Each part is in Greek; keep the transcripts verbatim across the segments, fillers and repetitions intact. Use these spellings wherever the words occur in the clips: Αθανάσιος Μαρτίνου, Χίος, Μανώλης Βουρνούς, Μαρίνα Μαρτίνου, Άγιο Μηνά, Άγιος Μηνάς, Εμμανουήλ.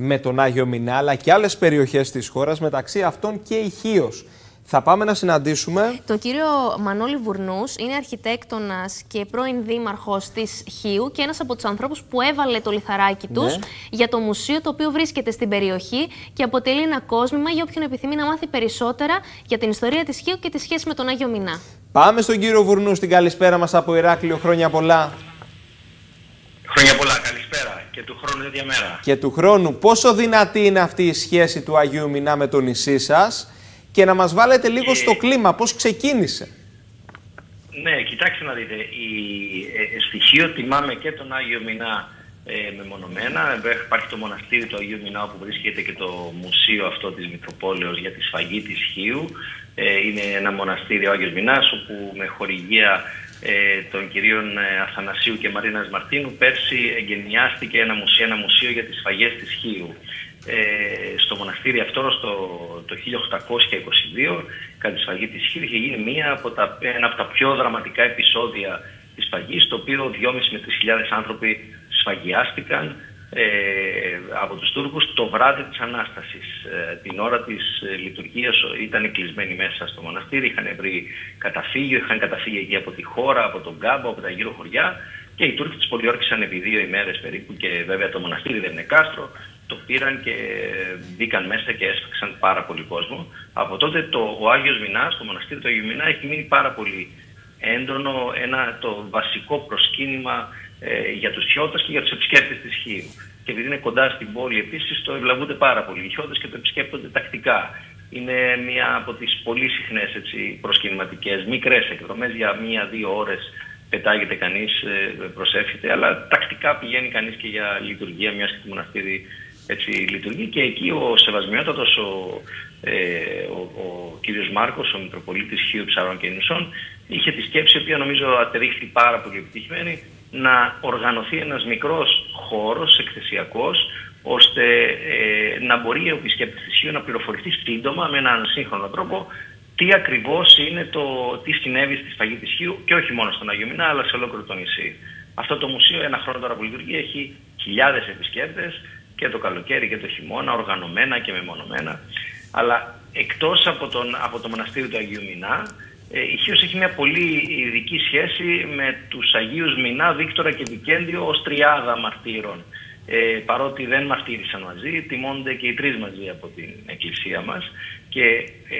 με τον Άγιο Μηνά, αλλά και άλλες περιοχές της χώρας, μεταξύ αυτών και η Χίος. Θα πάμε να συναντήσουμε τον κύριο Μανώλη Βουρνούς, είναι αρχιτέκτονας και πρώην δήμαρχος της Χίου και ένας από τους ανθρώπους που έβαλε το λιθαράκι τους, ναι, για το μουσείο το οποίο βρίσκεται στην περιοχή και αποτελεί ένα κόσμημα για όποιον επιθυμεί να μάθει περισσότερα για την ιστορία της Χίου και τη σχέση με τον Άγιο Μηνά. Πάμε στον κύριο Βουρνού, στην καλησπέρα μας από Ηράκλειο. Χρόνια πολλά. Χρόνια πολλά, καλησπέρα. Και του χρόνου τέτοια μέρα. Και του χρόνου. Πόσο δυνατή είναι αυτή η σχέση του Αγίου Μηνά με το νησί σας? Και να μας βάλετε λίγο ε, στο κλίμα, πώς ξεκίνησε. Ναι, κοιτάξτε να δείτε, η ε, στοιχείο τιμάμε και τον Άγιο Μηνά ε, μεμονωμένα. Υπάρχει το μοναστήρι του Αγίου Μηνά όπου βρίσκεται και το μουσείο αυτό της Μητροπόλεως για τη σφαγή της Χίου. Ε, είναι ένα μοναστήρι ο Άγιος Μηνάς όπου με χορηγία ε, των κυρίων Αθανασίου και Μαρίνας Μαρτίνου πέρσι εγκαινιάστηκε ένα μουσείο, ένα μουσείο για τις σφαγές της Χίου. Ε, στο μοναστήρι αυτό στο, το χίλια οκτακόσια είκοσι δύο, κατά τη σφαγή της Χίου, είχε γίνει μία από τα, ένα από τα πιο δραματικά επεισόδια της σφαγής, το οποίο δυόμισι με τρεις χιλιάδες άνθρωποι σφαγιάστηκαν ε, από τους Τούρκους το βράδυ της Ανάστασης. Ε, την ώρα της λειτουργίας ήταν κλεισμένοι μέσα στο μοναστήρι, είχαν βρει καταφύγιο, είχαν καταφύγει εκεί από τη χώρα, από τον κάμπο, από τα γύρω χωριά, και οι Τούρκοι τις πολιόρκησαν επί δύο ημέρες περίπου, και βέβαια το μοναστήρι δεν είναι κάστρο. Το πήραν και μπήκαν μέσα και έσφαξαν πάρα πολύ κόσμο. Από τότε το, ο Άγιος Μηνάς, το μοναστήρι του Αγίου Μηνά, έχει μείνει πάρα πολύ έντονο, ένα, το βασικό προσκύνημα ε, για τους χιώτες και για τους επισκέπτες της Χίου. Και επειδή είναι κοντά στην πόλη επίσης, το ευλαβούνται πάρα πολύ οι χιώτες και το επισκέπτονται τακτικά. Είναι μία από τις πολύ συχνές έτσι, προσκυνηματικές, μικρές εκδρομές, για μία-δύο ώρες πετάγεται κανείς, προσεύχεται, αλλά τακτικά πηγαίνει κανείς και για λειτουργία, μιας και το μοναστήρι έτσι λειτουργεί, και εκεί ο σεβασμιότατος ο, ε, ο, ο κύριος Μάρκος, ο Μητροπολίτης Χίου, Ψαρών και Ινουσών, είχε τη σκέψη, η οποία νομίζω ατερίχθη πάρα πολύ επιτυχημένη, να οργανωθεί ένας μικρός χώρος εκθεσιακός, ώστε ε, να μπορεί ο επισκέπτης της Χίου να πληροφορηθεί σύντομα με έναν σύγχρονο τρόπο τι ακριβώς είναι το τι συνέβη στη σφαγή της Χίου, και όχι μόνο στον Άγιο Μηνά, αλλά σε ολόκληρο το νησί. Αυτό το μουσείο, ένα χρόνο τώρα που λειτουργεί, έχει χιλιάδες επισκέπτες, και το καλοκαίρι και το χειμώνα, οργανωμένα και μεμονωμένα. Αλλά εκτός από, τον, από το μοναστήρι του Αγίου Μηνά, ε, η Χίος έχει μια πολύ ειδική σχέση με τους Αγίους Μηνά, Βίκτορα και Βικέντιο, ως τριάδα μαρτύρων. Ε, παρότι δεν μαρτύρησαν μαζί, τιμώνται και οι τρεις μαζί από την εκκλησία μας. Και ε,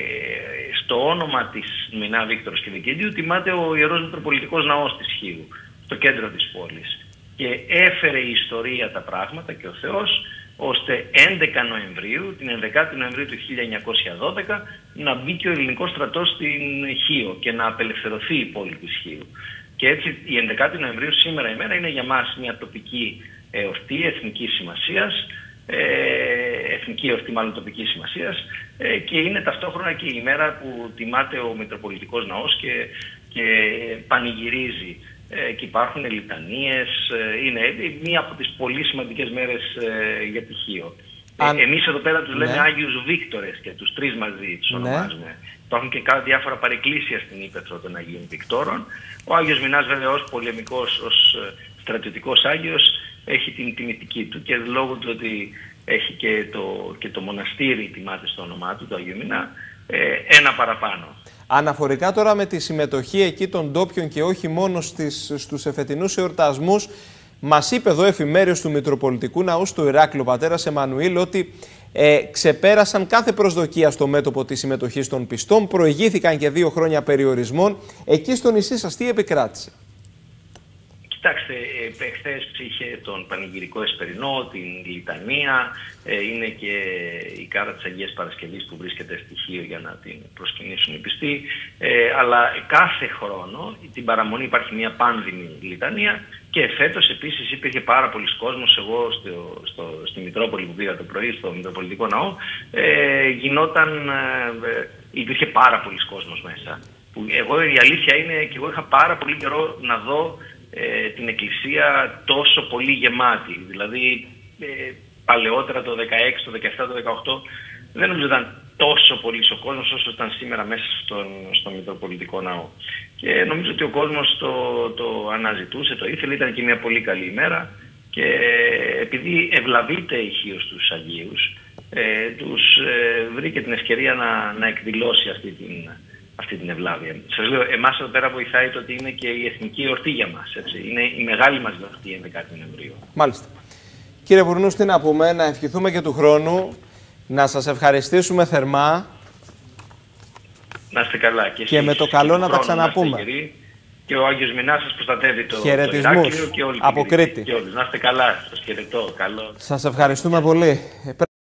στο όνομα της Μηνά, Βίκτορος και Βικέντιου τιμάται ο Ιερός Μητροπολιτικός Ναός της Χίου, το κέντρο της πόλης. Και έφερε η ιστορία τα πράγματα και ο Θεός, ώστε έντεκα Νοεμβρίου, την ενδέκατη Νοεμβρίου του χίλια εννιακόσια δώδεκα, να μπει και ο ελληνικός στρατός στην Χίο και να απελευθερωθεί η πόλη της Χίου. Και έτσι η ενδέκατη Νοεμβρίου, σήμερα η μέρα, είναι για μας μια τοπική εορτή εθνικής σημασίας, ε, εθνική εορτή μάλλον τοπικής σημασίας, ε, και είναι ταυτόχρονα και η μέρα που τιμάται ο Μητροπολιτικός Ναός και, και πανηγυρίζει. Και υπάρχουν λιτανίες, είναι μία από τις πολύ σημαντικές μέρες για τη Χίο. Αν... Εμείς εδώ πέρα τους λέμε, ναι, Άγιους Βίκτορες, και τους τρεις μαζί τους ονομάζουμε. Ναι. Υπάρχουν και κάποια διάφορα παρεκκλήσια στην Ήπεθρο των Αγίων Βικτόρων. Ο Άγιος Μηνάς βέβαια ως πολεμικός, ως στρατιωτικός Άγιος, έχει την τιμητική του, και λόγω του ότι έχει και το, και το μοναστήρι τιμάται στο όνομά του, το Άγιο Μηνά, ένα παραπάνω. Αναφορικά τώρα με τη συμμετοχή εκεί των ντόπιων και όχι μόνο στις, στους εφετινούς εορτασμούς, μας είπε εδώ εφημέριος του Μητροπολιτικού Ναού στο Ηράκλειο, πατέρας Εμμανουήλ, ότι ε, ξεπέρασαν κάθε προσδοκία στο μέτωπο της συμμετοχής των πιστών, προηγήθηκαν και δύο χρόνια περιορισμών. Εκεί στο νησί σας τι επικράτησε? Κοιτάξτε, χθες είχε τον Πανηγυρικό Εσπερινό, την Λιτανία, είναι και η κάρα της Αγίας Παρασκευής που βρίσκεται στη Χίο για να την προσκυνήσουν οι πιστοί, ε, αλλά κάθε χρόνο την παραμονή υπάρχει μια πάνδημη Λιτανία, και φέτος επίσης υπήρχε πάρα πολλοί κόσμος. Εγώ στο, στο, στη Μητρόπολη που πήγα το πρωί, στο Μητροπολιτικό Ναό, ε, γινόταν, ε, υπήρχε πάρα πολλοί κόσμος μέσα. Εγώ, η αλήθεια είναι, και εγώ είχα πάρα πολύ καιρό να δω την εκκλησία τόσο πολύ γεμάτη. Δηλαδή ε, παλαιότερα το δεκαέξι, το δεκαεπτά, το δεκαοκτώ δεν νομίζω ήταν τόσο πολύ ο κόσμος όσο ήταν σήμερα μέσα στον, στο Μητροπολιτικό Ναό. Και νομίζω ότι ο κόσμος το, το αναζητούσε, το ήθελε. Ήταν και μια πολύ καλή ημέρα. Και επειδή ευλαβείται η Χίος στους Αγίους, ε, τους ε, βρήκε την ευκαιρία να, να εκδηλώσει αυτή την, αυτή την ευλάβεια. Σας λέω, εμάς εδώ πέρα βοηθάει το ότι είναι και η εθνική ορτή για μας. Έτσι. Είναι η μεγάλη μας ορτή δεκάτη Νοεμβρίου. Μάλιστα. Κύριε Βουρνούς, τι να πούμε, να ευχηθούμε και του χρόνου, να σας ευχαριστήσουμε θερμά. Να είστε καλά. Και, και με το καλό να τα ξαναπούμε. Και ο Άγιος Μηνά σας προστατεύει το Ηράκλειο και όλη την Κρήτη. Να είστε καλά. Σας χαιρετώ. Καλό. Σας ευχαριστούμε πολύ.